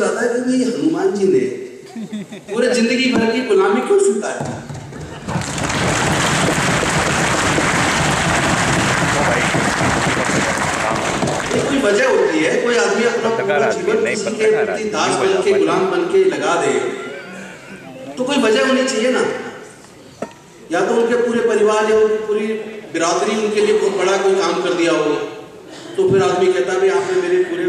हो रहा था कि भाई हनुमान जी ने पूरे जिंदगी भर की गुलामी क्यों स्वीकार की। कोई वजह होती है, कोई आदमी अपना पूरा जीवन किसी के दास बन के गुलाम बन के लगा दे तो कोई वजह होनी चाहिए ना। या तो उनके पूरे परिवार या उनकी पूरी बिरादरी उनके लिए बहुत बड़ा कोई काम कर दिया हो तो फिर आदमी कहता है भाई आपने मेरे पूरे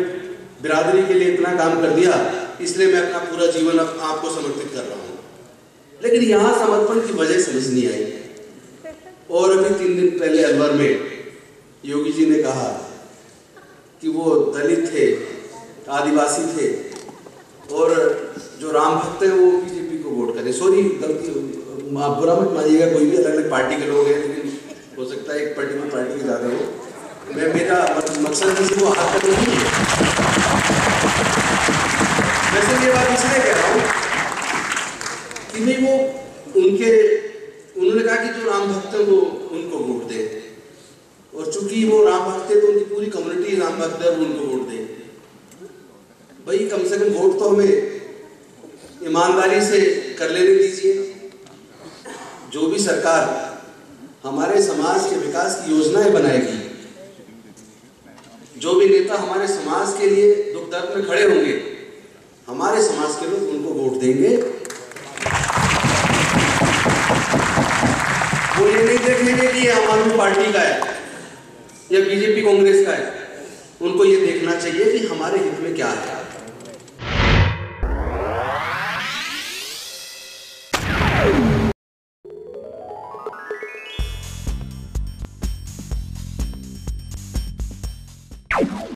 बिरादरी के लिए इतना काम कर दिया इसलिए मैं अपना पूरा जीवन आपको समर्पित कर रहा हूँ। लेकिन यहाँ समर्पण की वजह समझ नहीं आई। और अभी 3 दिन पहले अलवर में योगी जी ने कहा कि वो दलित थे, आदिवासी थे और जो राम भक्त हैं वो बीजेपी को वोट करें। सॉरी गलती, बुरा मत मानिएगा, कोई भी अलग अलग पार्टी के लोग हैं लेकिन हो सकता है एक पर्टिकुलर पार्टी के ज़्यादा हो। मेरा मकसद किसी को हाथ तक नहीं है। वैसे ये बात इसलिए कह रहा हूँ कि नहीं वो उन्होंने कहा कि जो राम भक्त हैं वो उनको वोट दें और चूंकि वो राम भक्त थे तो उनकी पूरी कम्युनिटी राम भक्त है और उनको वोट दे। भाई कम से कम वोट तो हमें ईमानदारी से कर लेने दीजिए। जो भी सरकार हमारे समाज के विकास की योजनाएं बनाएगी, जो भी नेता हमारे समाज के लिए दुख दर्द में खड़े होंगे, हमारे समाज के लोग उनको वोट देंगे। वो ये नहीं देखेंगे कि आम आदमी पार्टी का है या बीजेपी कांग्रेस का है। उनको ये देखना चाहिए कि हमारे हित में क्या है।